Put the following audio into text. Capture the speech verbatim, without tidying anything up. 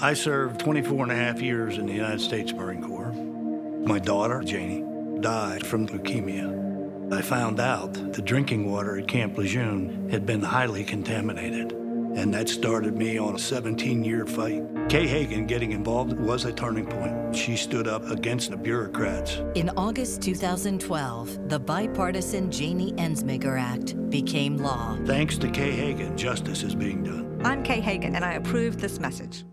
I served twenty-four and a half years in the United States Marine Corps. My daughter, Janey, died from leukemia. I found out the drinking water at Camp Lejeune had been highly contaminated, and that started me on a seventeen-year fight. Kay Hagan getting involved was a turning point. She stood up against the bureaucrats. In August two thousand twelve, the bipartisan Janey Ensminger Act became law. Thanks to Kay Hagan, justice is being done. I'm Kay Hagan, and I approve this message.